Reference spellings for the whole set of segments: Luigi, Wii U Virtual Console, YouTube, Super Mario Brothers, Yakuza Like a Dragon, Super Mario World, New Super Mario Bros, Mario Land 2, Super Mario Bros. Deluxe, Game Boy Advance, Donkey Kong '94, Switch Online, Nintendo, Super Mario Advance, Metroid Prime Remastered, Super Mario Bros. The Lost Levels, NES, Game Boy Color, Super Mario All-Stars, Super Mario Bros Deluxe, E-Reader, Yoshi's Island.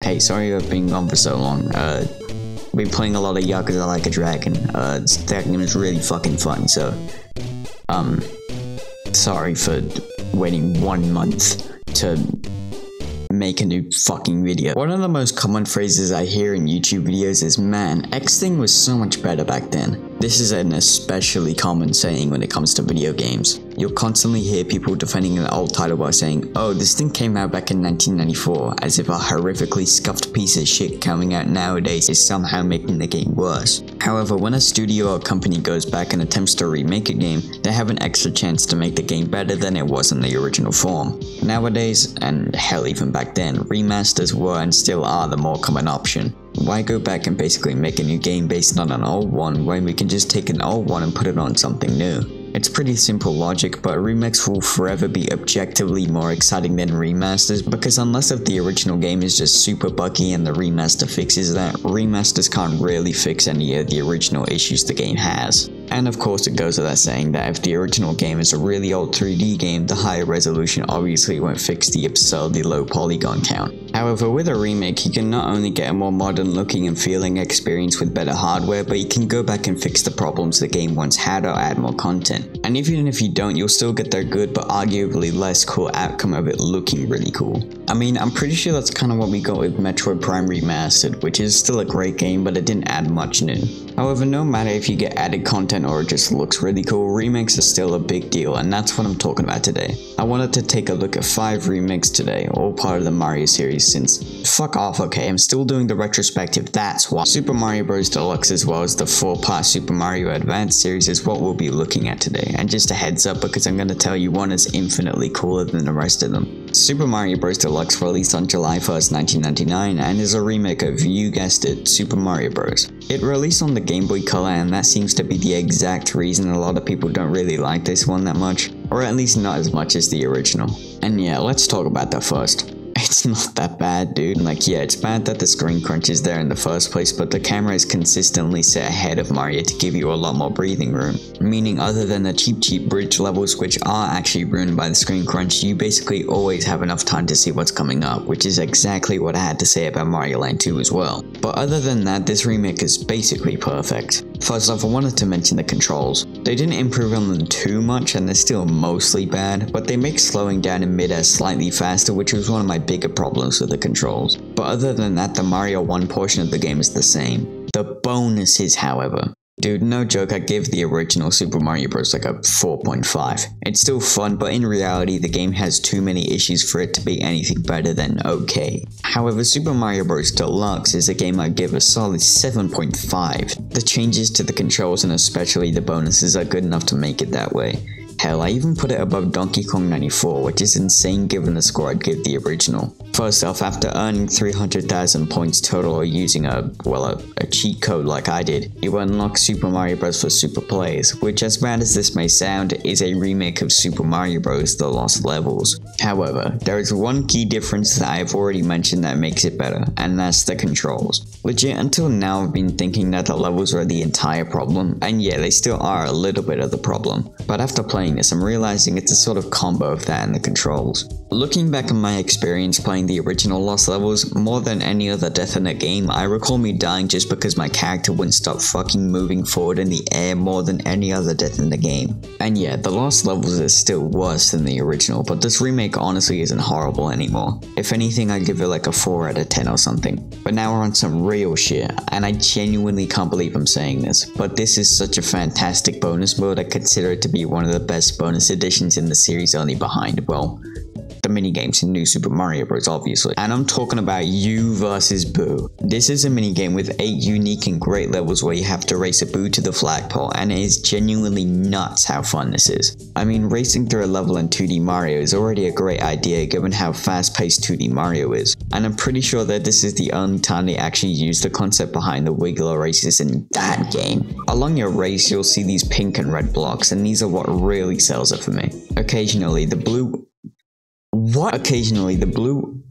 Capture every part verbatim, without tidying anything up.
Hey, sorry I've been gone for so long. Uh, been playing a lot of Yakuza Like a Dragon. Uh, that game is really fucking fun, so... Um... Sorry for waiting one month to make a new fucking video. One of the most common phrases I hear in YouTube videos is, man, X thing was so much better back then. This is an especially common saying when it comes to video games. You'll constantly hear people defending an old title by saying, oh, this thing came out back in nineteen ninety-four, as if a horrifically scuffed piece of shit coming out nowadays is somehow making the game worse. However, when a studio or company goes back and attempts to remake a game, they have an extra chance to make the game better than it was in the original form. Nowadays, and hell even back then, remasters were and still are the more common option. Why go back and basically make a new game based on an old one when we can just take an old one and put it on something new? It's pretty simple logic, but remakes will forever be objectively more exciting than remasters, because unless if the original game is just super buggy and the remaster fixes that, remasters can't really fix any of the original issues the game has. And of course it goes without saying that if the original game is a really old three D game, the higher resolution obviously won't fix the absurdly low polygon count. However, with a remake, you can not only get a more modern looking and feeling experience with better hardware, but you can go back and fix the problems the game once had or add more content. And even if you don't, you'll still get their good but arguably less cool outcome of it looking really cool. I mean, I'm pretty sure that's kind of what we got with Metroid Prime Remastered, which is still a great game, but it didn't add much new. However, no matter if you get added content or it just looks really cool, remakes are still a big deal, and that's what I'm talking about today. I wanted to take a look at five remakes today, all part of the Mario series since... Fuck off, okay, I'm still doing the retrospective, that's why. Super Mario Bros. Deluxe as well as the four-part Super Mario Advance series is what we'll be looking at today, and just a heads up because I'm going to tell you one is infinitely cooler than the rest of them. Super Mario Bros. Deluxe released on July first, nineteen ninety-nine, and is a remake of, you guessed it, Super Mario Bros. It released on the Game Boy Color, and that seems to be the exact reason a lot of people don't really like this one that much, or at least not as much as the original. And yeah, let's talk about that first. It's not that bad, dude. Like, yeah, it's bad that the screen crunches there in the first place, but the camera is consistently set ahead of Mario to give you a lot more breathing room. Meaning, other than the cheap cheap bridge levels, which are actually ruined by the screen crunch, you basically always have enough time to see what's coming up, which is exactly what I had to say about Mario Land two as well. But other than that, this remake is basically perfect. First off, I wanted to mention the controls. They didn't improve on them too much, and they're still mostly bad, but they make slowing down in mid-air slightly faster, which was one of my bigger problems with the controls. But other than that, the Mario one portion of the game is the same. The bonuses, however. Dude, no joke, I give the original Super Mario Bros. Like a four point five. It's still fun, but in reality, the game has too many issues for it to be anything better than okay. However, Super Mario Bros. Deluxe is a game I give a solid seven point five. The changes to the controls and especially the bonuses are good enough to make it that way. Hell, I even put it above Donkey Kong ninety-four, which is insane given the score I'd give the original. First off, after earning three hundred thousand points total or using a, well, a, a cheat code like I did, you unlock Super Mario Bros. For Super Plays, which, as bad as this may sound, is a remake of Super Mario Bros. The Lost Levels. However, there is one key difference that I have already mentioned that makes it better, and that's the controls. Legit, until now I've been thinking that the levels are the entire problem, and yeah, they still are a little bit of the problem, but after playing this, I'm realizing it's a sort of combo of that and the controls. Looking back on my experience playing the original Lost Levels, more than any other definite game, I recall me dying just because my character wouldn't stop fucking moving forward in the air more than any other death in the game. And yeah, the Lost Levels is still worse than the original, but this remake honestly isn't horrible anymore. If anything, I'd give it like a four out of ten or something. But now we're on some real shit, and I genuinely can't believe I'm saying this, but this is such a fantastic bonus mode. I consider it to be one of the best bonus editions in the series, only behind, well, the minigames in New Super Mario Bros. Obviously. And I'm talking about You versus Boo. This is a minigame with eight unique and great levels where you have to race a Boo to the flagpole, and it is genuinely nuts how fun this is. I mean, racing through a level in two D Mario is already a great idea given how fast-paced two D Mario is, and I'm pretty sure that this is the only time they actually use the concept behind the Wiggler races in that game. Along your race, you'll see these pink and red blocks, and these are what really sells it for me. Occasionally, the blue... What? Occasionally, the blue...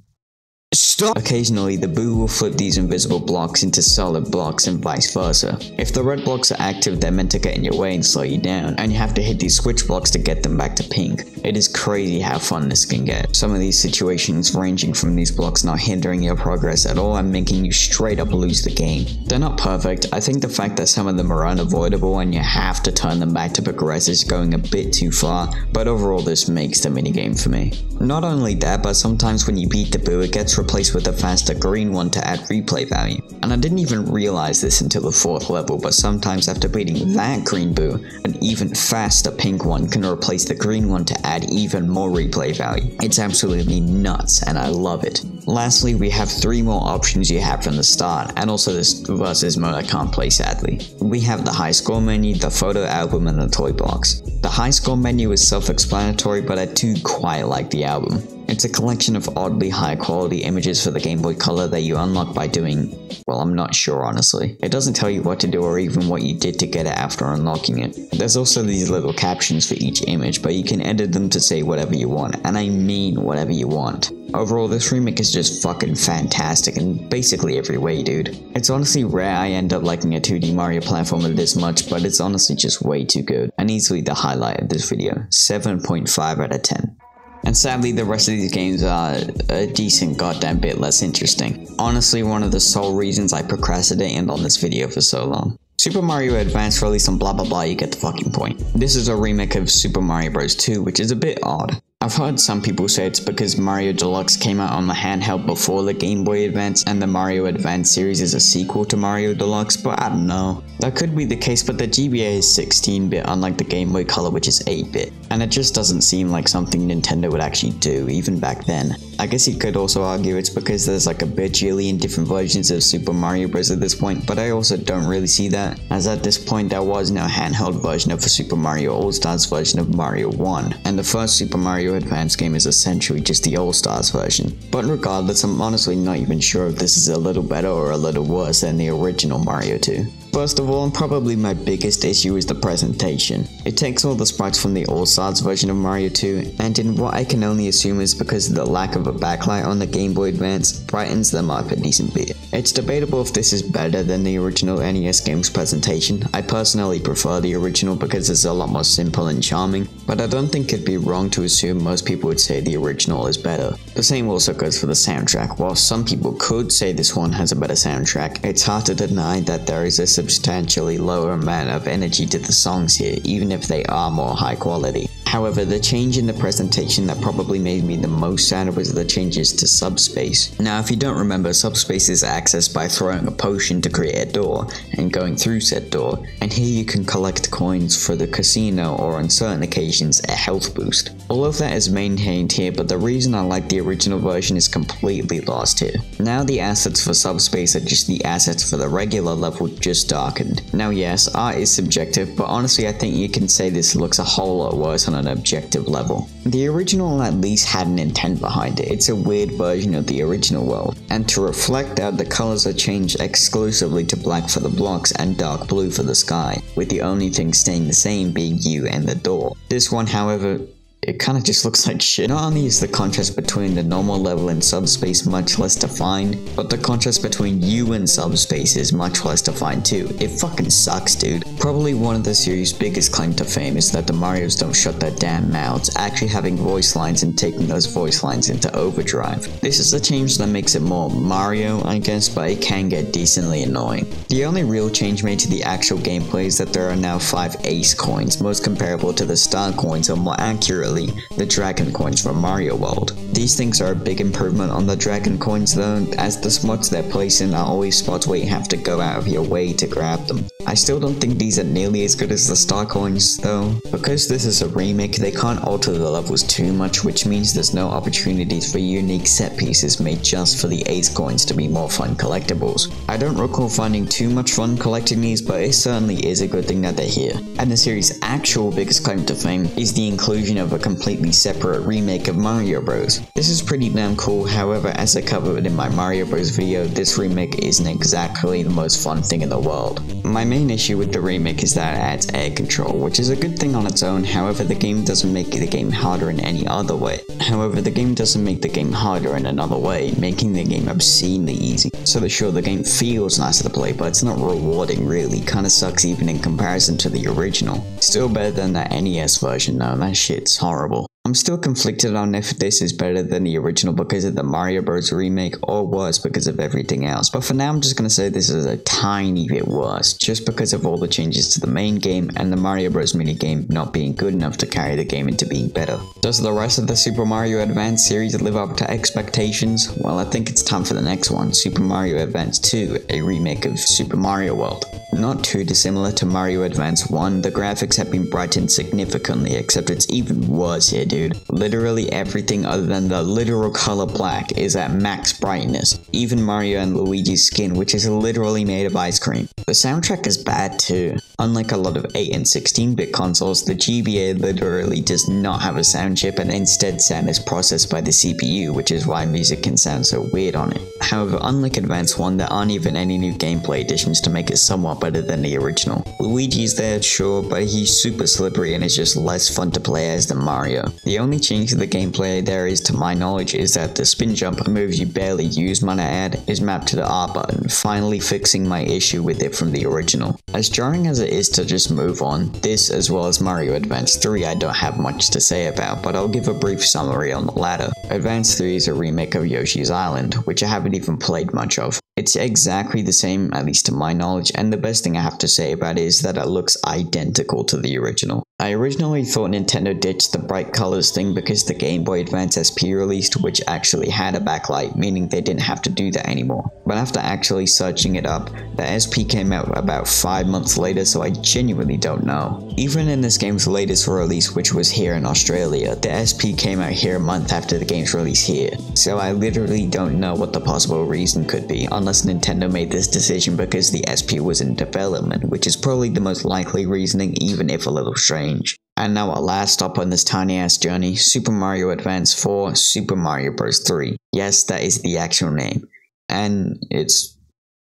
Stop! Occasionally, the boo will flip these invisible blocks into solid blocks and vice versa. If the red blocks are active, they're meant to get in your way and slow you down, and you have to hit these switch blocks to get them back to pink. It is crazy how fun this can get. Some of these situations ranging from these blocks not hindering your progress at all and making you straight up lose the game. They're not perfect. I think the fact that some of them are unavoidable and you have to turn them back to progress is going a bit too far, but overall this makes the minigame for me. Not only that, but sometimes when you beat the boo, it gets replaced with a faster green one to add replay value. And I didn't even realize this until the fourth level, but sometimes after beating that green boo, an even faster pink one can replace the green one to add even more replay value. It's absolutely nuts and I love it. Lastly, we have three more options you have from the start, and also this versus mode I can't play sadly. We have the high score menu, the photo album, and the toy box. The high score menu is self-explanatory, but I do quite like the album. It's a collection of oddly high quality images for the Game Boy Color that you unlock by doing, well, I'm not sure honestly. It doesn't tell you what to do or even what you did to get it after unlocking it. There's also these little captions for each image, but you can edit them to say whatever you want, and I mean whatever you want. Overall, this remake is just fucking fantastic in basically every way, dude. It's honestly rare I end up liking a two D Mario platformer this much, but it's honestly just way too good, and easily the highlight of this video, seven point five out of ten. And sadly, the rest of these games are a decent goddamn bit less interesting. Honestly, one of the sole reasons I procrastinated on this video for so long. Super Mario Advance released on blah blah blah, you get the fucking point. This is a remake of Super Mario Bros. two, which is a bit odd. I've heard some people say it's because Mario Deluxe came out on the handheld before the Game Boy Advance and the Mario Advance series is a sequel to Mario Deluxe, but I don't know. That could be the case, but the G B A is sixteen bit unlike the Game Boy Color, which is eight bit, and it just doesn't seem like something Nintendo would actually do, even back then. I guess you could also argue it's because there's like a bajillion different versions of Super Mario Bros at this point, but I also don't really see that, as at this point there was no handheld version of the Super Mario All-Stars version of Mario one, and the first Super Mario Advance game is essentially just the All-Stars version. But regardless, I'm honestly not even sure if this is a little better or a little worse than the original Mario two. First of all, and probably my biggest issue is the presentation. It takes all the sprites from the All-Stars version of Mario two, and in what I can only assume is because of the lack of a backlight on the Game Boy Advance, brightens them up a decent bit. It's debatable if this is better than the original N E S game's presentation. I personally prefer the original because it's a lot more simple and charming, but I don't think it'd be wrong to assume most people would say the original is better. The same also goes for the soundtrack. While some people could say this one has a better soundtrack, it's hard to deny that there is a substantially lower amount of energy to the songs here, even if they are more high quality. However, the change in the presentation that probably made me the most sad was the changes to subspace. Now, if you don't remember, subspace is accessed by throwing a potion to create a door and going through said door, and here you can collect coins for the casino or, on certain occasions, a health boost. All of that is maintained here, but the reason I like the original version is completely lost here. Now the assets for subspace are just the assets for the regular level, just darkened. Now yes, art is subjective, but honestly I think you can say this looks a whole lot worse on an objective level. The original at least had an intent behind it. It's a weird version of the original world, and to reflect that, the colors are changed exclusively to black for the blocks and dark blue for the sky, with the only thing staying the same being you and the door. This one, however, it kinda just looks like shit. Not only is the contrast between the normal level and subspace much less defined, but the contrast between you and subspace is much less defined too. It fucking sucks, dude. Probably one of the series' biggest claim to fame is that the Marios don't shut their damn mouths, actually having voice lines and taking those voice lines into overdrive. This is a change that makes it more Mario, I guess, but it can get decently annoying. The only real change made to the actual gameplay is that there are now five ace coins, most comparable to the star coins, or more accurate, the dragon coins from Mario World. These things are a big improvement on the dragon coins though, as the spots they're placed in are always spots where you have to go out of your way to grab them. I still don't think these are nearly as good as the star coins though. Because this is a remake, they can't alter the levels too much, which means there's no opportunities for unique set pieces made just for the ace coins to be more fun collectibles. I don't recall finding too much fun collecting these, but it certainly is a good thing that they're here. And the series' actual biggest claim to fame is the inclusion of a completely separate remake of Mario Bros. This is pretty damn cool, however, as I covered in my Mario Bros video, this remake isn't exactly the most fun thing in the world. My main issue with the remake is that it adds air control, which is a good thing on its own, however the game doesn't make the game harder in any other way. However, the game doesn't make the game harder in another way, making the game obscenely easy. So that sure, the game feels nice to play, but it's not rewarding really, kinda sucks even in comparison to the original. Still better than the N E S version though, that shit's horrible. I'm still conflicted on if this is better than the original because of the Mario Bros remake or worse because of everything else, but for now I'm just gonna say this is a tiny bit worse, just because of all the changes to the main game and the Mario Bros minigame not being good enough to carry the game into being better. Does the rest of the Super Mario Advance series live up to expectations? Well, I think it's time for the next one, Super Mario Advance two, a remake of Super Mario World. Not too dissimilar to Mario Advance one, the graphics have been brightened significantly, except it's even worse here, dude. Literally everything other than the literal color black is at max brightness, even Mario and Luigi's skin, which is literally made of ice cream. The soundtrack is bad too. Unlike a lot of eight and sixteen bit consoles, the G B A literally does not have a sound chip and instead sound is processed by the C P U, which is why music can sound so weird on it. However, unlike Advance one, there aren't even any new gameplay additions to make it somewhat better than the original. Luigi's there, sure, but he's super slippery and is just less fun to play as than Mario. The only change to the gameplay there is, to my knowledge, is that the spin jump, a move you barely use, might I add, is mapped to the R button, finally fixing my issue with it from the original. As jarring as it is to just move on, this as well as Mario Advance three I don't have much to say about, but I'll give a brief summary on the latter. Advance three is a remake of Yoshi's Island, which I haven't even played much of. It's exactly the same, at least to my knowledge, and the best thing I have to say about it is that it looks identical to the original. I originally thought Nintendo ditched the bright colors thing because the Game Boy Advance S P released, which actually had a backlight, meaning they didn't have to do that anymore. But after actually searching it up, the S P came out about five months later, so I genuinely don't know. Even in this game's latest release, which was here in Australia, the S P came out here a month after the game's release here, so I literally don't know what the possible reason could be, unless Nintendo made this decision because the S P was in development, which is probably the most likely reasoning, even if a little strange. And now our last stop on this tiny ass journey, Super Mario Advance four, Super Mario Bros three. Yes, that is the actual name. And it's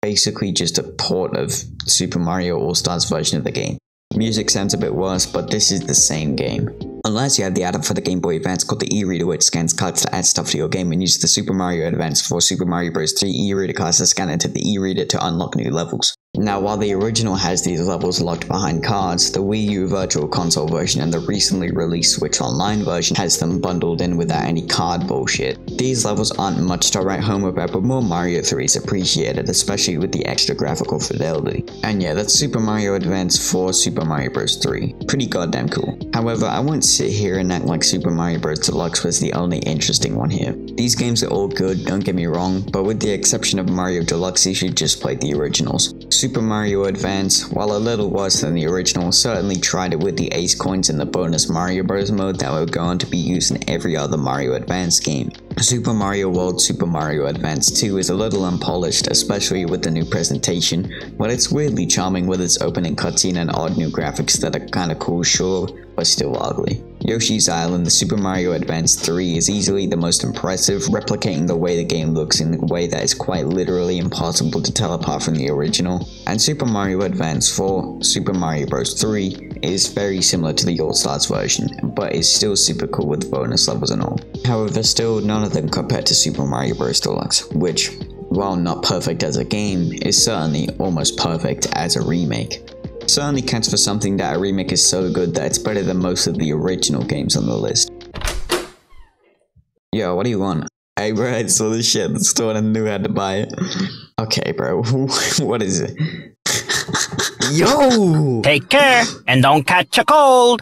basically just a port of Super Mario All-Stars version of the game. Music sounds a bit worse, but this is the same game. Unless you have the add-on for the Game Boy Advance called the E-Reader, which scans cards to add stuff to your game and uses the Super Mario Advance for Super Mario Bros three E-Reader cards to scan into the E-Reader to unlock new levels. Now, while the original has these levels locked behind cards, the Wii U Virtual Console version and the recently released Switch Online version has them bundled in without any card bullshit. These levels aren't much to write home about, but more Mario three is appreciated, especially with the extra graphical fidelity. And yeah, that's Super Mario Advance four, Super Mario Bros three. Pretty goddamn cool. However, I won't sit here and act like Super Mario Bros Deluxe was the only interesting one here. These games are all good, don't get me wrong, but with the exception of Mario Deluxe, you should just play the originals. Super Mario Advance, while a little worse than the original, certainly tried it with the Ace Coins and the bonus Mario Bros mode that would go on to be used in every other Mario Advance game. Super Mario World Super Mario Advance two is a little unpolished, especially with the new presentation, but it's weirdly charming with its opening cutscene and odd new graphics that are kinda cool, sure, but still ugly. Yoshi's Island, the Super Mario Advance three, is easily the most impressive, replicating the way the game looks in a way that is quite literally impossible to tell apart from the original. And Super Mario Advance four, Super Mario Bros three, is very similar to the All-Stars version, but is still super cool with bonus levels and all. However, still none of them compared to Super Mario Bros Deluxe, which, while not perfect as a game, is certainly almost perfect as a remake. Certainly counts for something that a remake is so good that it's better than most of the original games on the list. Yo, what do you want? Hey bro, I saw this shit at the store and I knew how to buy it. Okay bro, what is it? Yo! Take care and don't catch a cold!